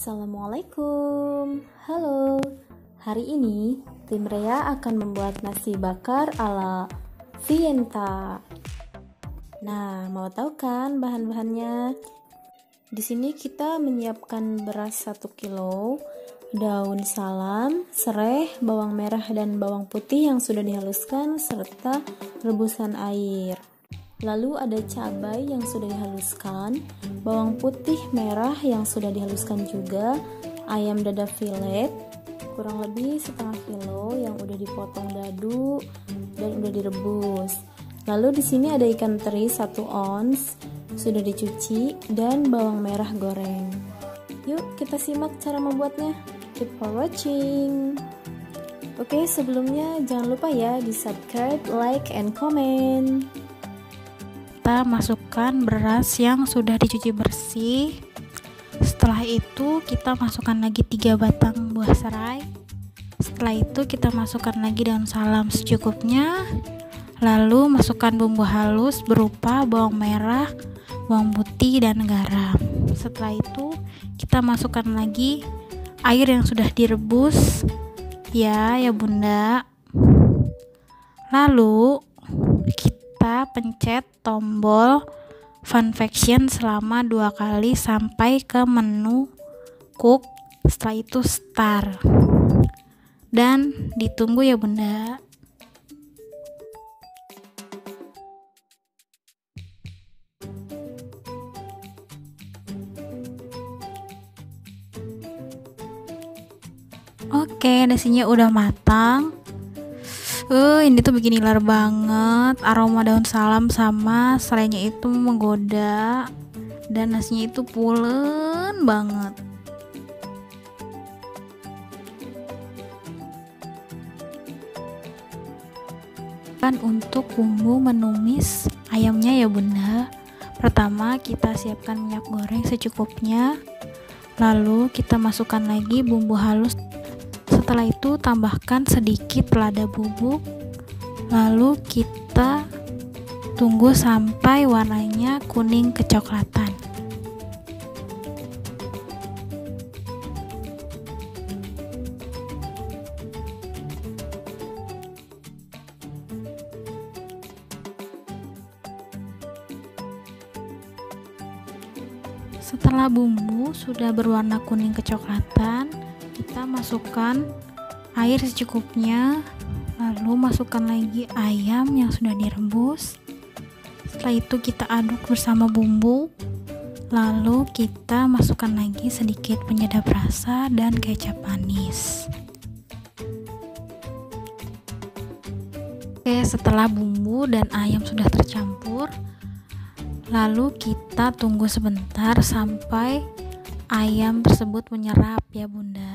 Assalamualaikum. Halo. Hari ini tim Rea akan membuat nasi bakar ala Vienta. Nah, mau tahu kan bahan-bahannya? Di sini kita menyiapkan beras 1 kilo, daun salam, serai, bawang merah dan bawang putih yang sudah dihaluskan serta rebusan air. Lalu ada cabai yang sudah dihaluskan, bawang putih merah yang sudah dihaluskan juga, ayam dada filet kurang lebih setengah kilo yang udah dipotong dadu dan udah direbus. Lalu di sini ada ikan teri 1 ons sudah dicuci dan bawang merah goreng. Yuk kita simak cara membuatnya. Keep for watching. Oke, sebelumnya jangan lupa ya di subscribe, like, and comment. Kita masukkan beras yang sudah dicuci bersih. Setelah itu kita masukkan lagi 3 batang buah serai. Setelah itu kita masukkan lagi daun salam secukupnya. Lalu masukkan bumbu halus berupa bawang merah, bawang putih dan garam. Setelah itu kita masukkan lagi air yang sudah direbus. Ya bunda. Lalu kita pencet tombol function selama 2 kali sampai ke menu cook, setelah itu start dan ditunggu ya bunda. Oke, nasinya udah matang. Ini tuh bikin ilar banget. Aroma daun salam sama serainya itu menggoda dan nasinya itu pulen banget. Kan untuk bumbu menumis ayamnya ya bunda. Pertama kita siapkan minyak goreng secukupnya. Lalu kita masukkan lagi bumbu halus. Setelah itu tambahkan sedikit lada bubuk, lalu kita tunggu sampai warnanya kuning kecoklatan. Setelah bumbu sudah berwarna kuning kecoklatan, kita masukkan air secukupnya, lalu masukkan lagi ayam yang sudah direbus. Setelah itu kita aduk bersama bumbu, lalu kita masukkan lagi sedikit penyedap rasa dan kecap manis. Oke, setelah bumbu dan ayam sudah tercampur, lalu kita tunggu sebentar sampai ayam tersebut menyerap ya bunda.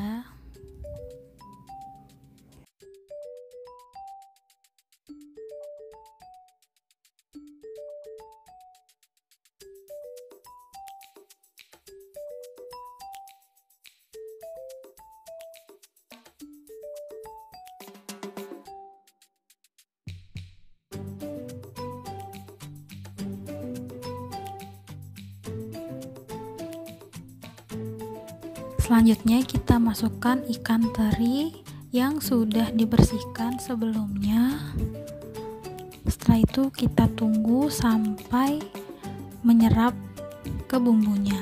Selanjutnya kita masukkan ikan teri yang sudah dibersihkan sebelumnya. Setelah itu kita tunggu sampai menyerap ke bumbunya.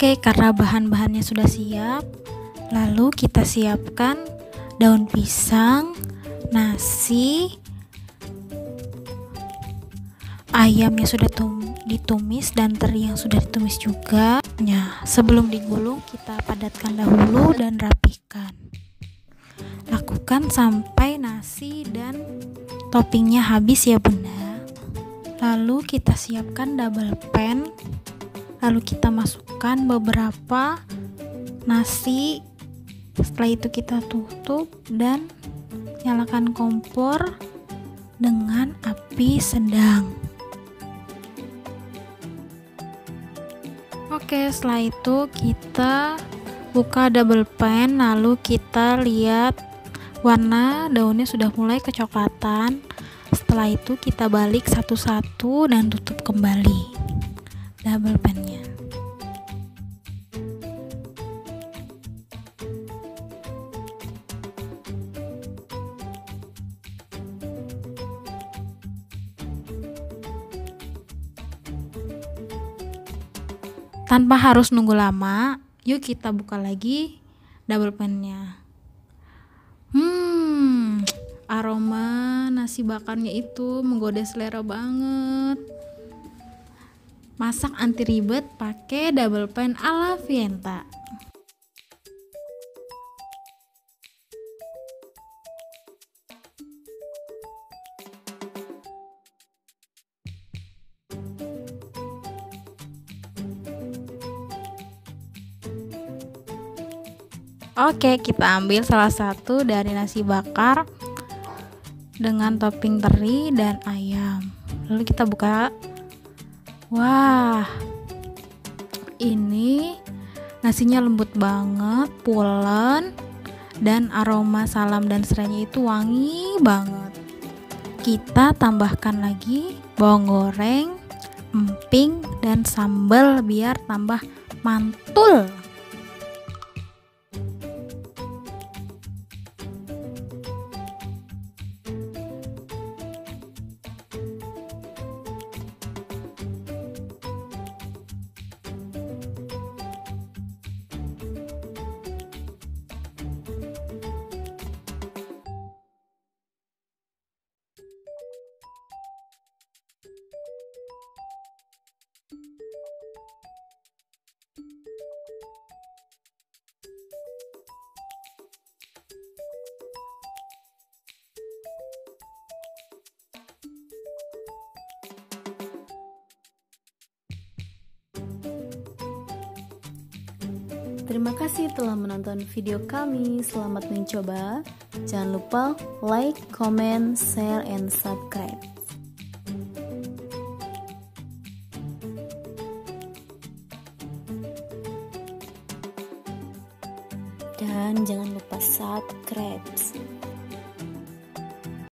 Oke, karena bahan-bahannya sudah siap, lalu kita siapkan daun pisang, nasi, ayam yang sudah ditumis dan teri yang sudah ditumis juga. Nah, sebelum digulung kita padatkan dahulu dan rapikan. Lakukan sampai nasi dan toppingnya habis ya bunda. Lalu kita siapkan Doublepan. Lalu kita masukkan beberapa nasi. Setelah itu kita tutup dan nyalakan kompor dengan api sedang. Oke, setelah itu kita buka Doublepan, lalu kita lihat warna daunnya sudah mulai kecoklatan. Setelah itu kita balik satu-satu dan tutup kembali Doublepannya. Tanpa harus nunggu lama, yuk kita buka lagi Doublepannya. Aroma nasi bakarnya itu menggoda selera banget. Masak anti ribet pakai Doublepan ala Vienta. Oke, kita ambil salah satu dari nasi bakar dengan topping teri dan ayam. Lalu kita buka. Wah, ini nasinya lembut banget, pulen, dan aroma salam dan serainya itu wangi banget. Kita tambahkan lagi bawang goreng, emping, dan sambal biar tambah mantul. Terima kasih telah menonton video kami. Selamat mencoba. Jangan lupa like, comment, share, and subscribe. Dan jangan lupa subscribe.